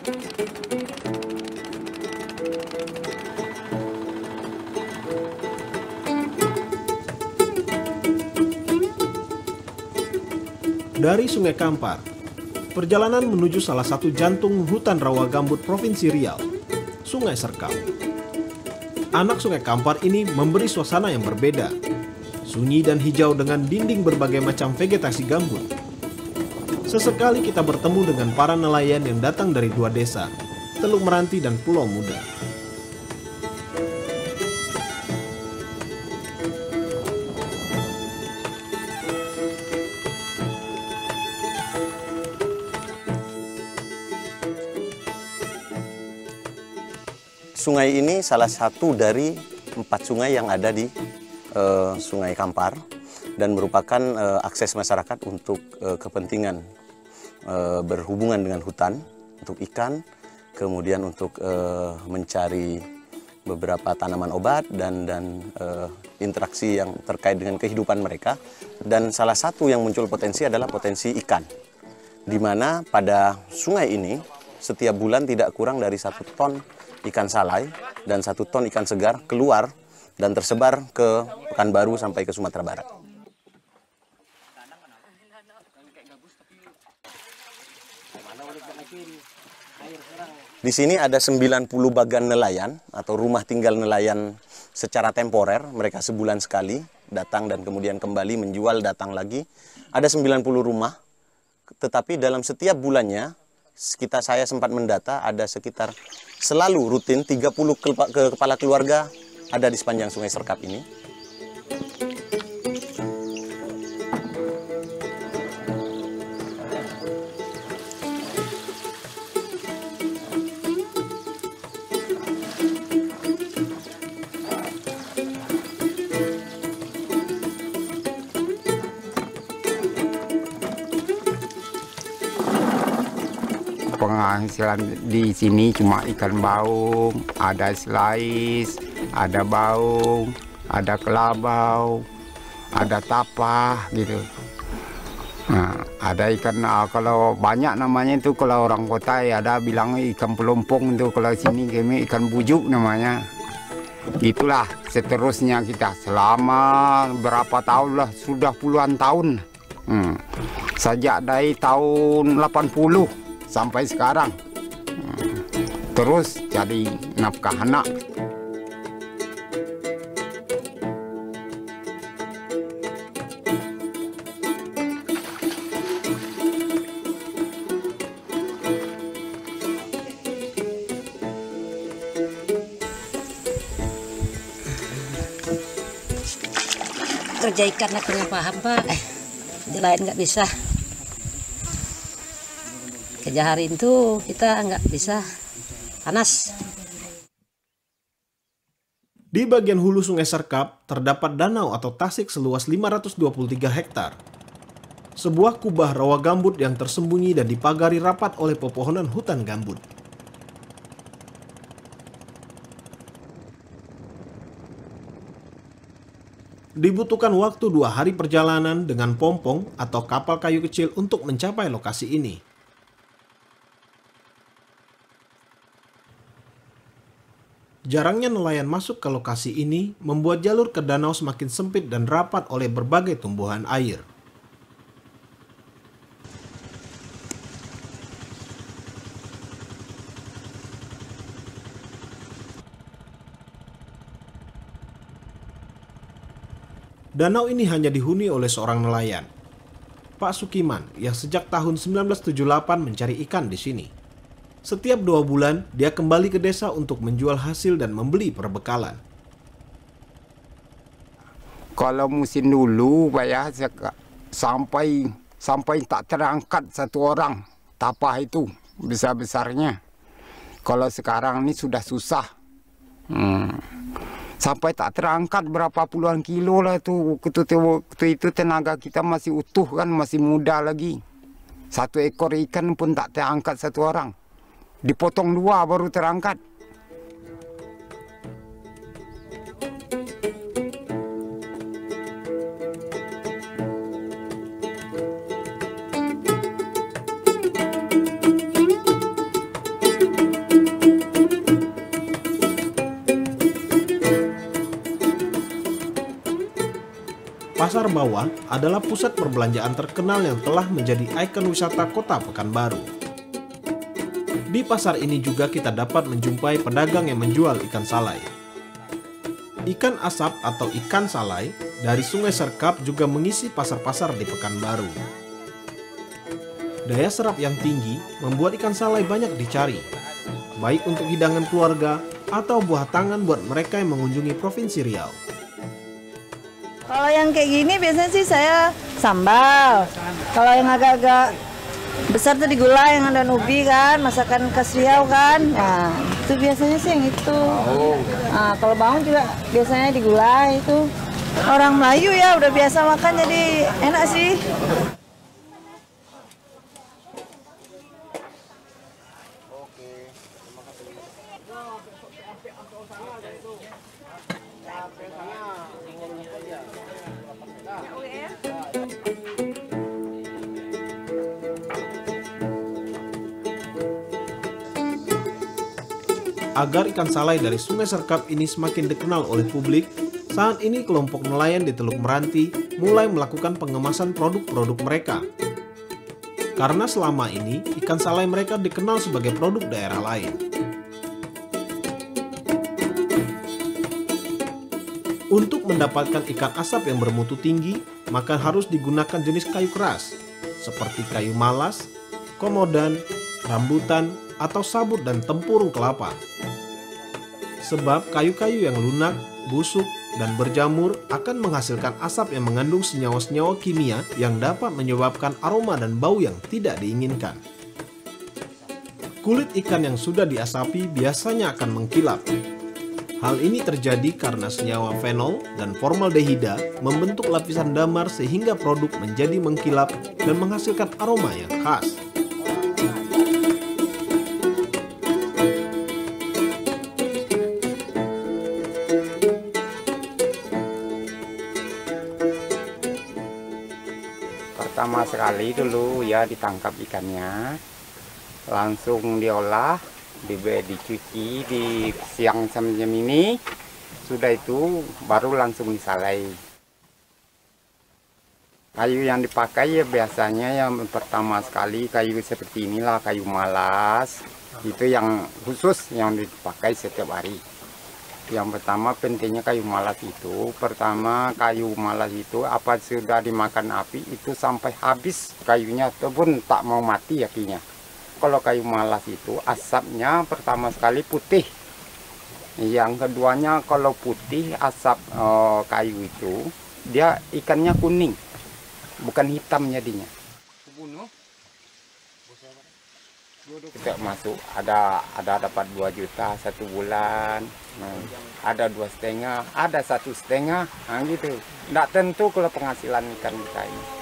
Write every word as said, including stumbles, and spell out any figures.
Dari Sungai Kampar, perjalanan menuju salah satu jantung hutan rawa gambut Provinsi Riau, Sungai Serkam. Anak Sungai Kampar ini memberi suasana yang berbeda, sunyi dan hijau dengan dinding berbagai macam vegetasi gambut. Sesekali kita bertemu dengan para nelayan yang datang dari dua desa, Teluk Meranti dan Pulau Muda. Sungai ini salah satu dari empat sungai yang ada di uh, Sungai Kampar dan merupakan uh, akses masyarakat untuk uh, kepentingan uh, berhubungan dengan hutan, untuk ikan, kemudian untuk uh, mencari beberapa tanaman obat dan, dan uh, interaksi yang terkait dengan kehidupan mereka. Dan salah satu yang muncul potensi adalah potensi ikan, di mana pada sungai ini setiap bulan tidak kurang dari satu ton ikan salai dan satu ton ikan segar keluar dan tersebar ke Pekanbaru sampai ke Sumatera Barat. Di sini ada sembilan puluh bagan nelayan atau rumah tinggal nelayan secara temporer, mereka sebulan sekali datang dan kemudian kembali menjual, datang lagi. Ada sembilan puluh rumah, tetapi dalam setiap bulannya sekitar saya sempat mendata ada sekitar selalu rutin tiga puluh kepala keluarga ada di sepanjang Sungai Serkam ini. Penghasilan di sini cuma ikan baung, ada selais, ada baung, ada kelabau, ada tapah gitu. Nah, ada ikan, kalau banyak namanya itu, kalau orang kota ya ada bilang ikan pelompong itu, kalau sini kami ikan bujuk namanya. Itulah seterusnya kita selama berapa tahun lah, sudah puluhan tahun. Hmm. Sejak dari tahun delapan puluh sampai sekarang, terus jadi nafkah anak. Kerja ikan aku nggak paham, Pak. Eh, lain nggak bisa. Kerja hari itu kita nggak bisa, panas. Di bagian hulu Sungai Serkam terdapat danau atau tasik seluas lima ratus dua puluh tiga hektar. Sebuah kubah rawa gambut yang tersembunyi dan dipagari rapat oleh pepohonan hutan gambut. Dibutuhkan waktu dua hari perjalanan dengan pompong atau kapal kayu kecil untuk mencapai lokasi ini. Jarangnya nelayan masuk ke lokasi ini membuat jalur ke danau semakin sempit dan rapat oleh berbagai tumbuhan air. Danau ini hanya dihuni oleh seorang nelayan, Pak Sukiman, yang sejak tahun seribu sembilan ratus tujuh puluh delapan mencari ikan di sini. Setiap dua bulan, dia kembali ke desa untuk menjual hasil dan membeli perbekalan. Kalau musim dulu, Pak ya, sampai sampai tak terangkat satu orang tapah itu besar-besarnya. Kalau sekarang ini sudah susah, hmm. sampai tak terangkat berapa puluhan kilo lah itu. Itu tenaga kita masih utuh kan, masih muda lagi. Satu ekor ikan pun tak terangkat satu orang. Dipotong dua baru terangkat. Pasar Bawah adalah pusat perbelanjaan terkenal yang telah menjadi ikon wisata kota Pekanbaru. Di pasar ini juga kita dapat menjumpai pedagang yang menjual ikan salai. Ikan asap atau ikan salai dari Sungai Serkap juga mengisi pasar-pasar di Pekanbaru. Daya serap yang tinggi membuat ikan salai banyak dicari, baik untuk hidangan keluarga atau buah tangan buat mereka yang mengunjungi Provinsi Riau. Kalau yang kayak gini biasanya sih saya sambal. Kalau yang agak-agak besar tuh digulai yang ada ubi kan, masakan khas Riau kan. Nah, itu biasanya sih yang itu. Nah, kalau bawang juga biasanya digulai itu. Orang Melayu ya udah biasa makan jadi enak sih. Oke, terima kasih. Agar ikan salai dari Sungai Serkap ini semakin dikenal oleh publik, saat ini kelompok nelayan di Teluk Meranti mulai melakukan pengemasan produk-produk mereka. Karena selama ini, ikan salai mereka dikenal sebagai produk daerah lain. Untuk mendapatkan ikan asap yang bermutu tinggi, maka harus digunakan jenis kayu keras, seperti kayu malas, komodan, rambutan, atau sabut dan tempurung kelapa. Sebab kayu-kayu yang lunak, busuk, dan berjamur akan menghasilkan asap yang mengandung senyawa-senyawa kimia yang dapat menyebabkan aroma dan bau yang tidak diinginkan. Kulit ikan yang sudah diasapi biasanya akan mengkilap. Hal ini terjadi karena senyawa fenol dan formaldehida membentuk lapisan damar sehingga produk menjadi mengkilap dan menghasilkan aroma yang khas. Pertama sekali dulu ya ditangkap ikannya, langsung diolah, dicuci di siang sampai jam ini, sudah itu baru langsung disalai. Kayu yang dipakai ya biasanya yang pertama sekali kayu seperti inilah, kayu malas, itu yang khusus yang dipakai setiap hari. Yang pertama pentingnya kayu malas itu, pertama kayu malas itu apa sudah dimakan api itu sampai habis kayunya ataupun tak mau mati apinya. Kalau kayu malas itu asapnya pertama sekali putih, yang keduanya kalau putih asap e, kayu itu dia ikannya kuning, bukan hitam jadinya. Kita masuk ada ada dapat dua juta satu bulan, ada dua setengah, ada satu setengah, nah gitu. Nggak tentu kalau penghasilan ikan kita ini.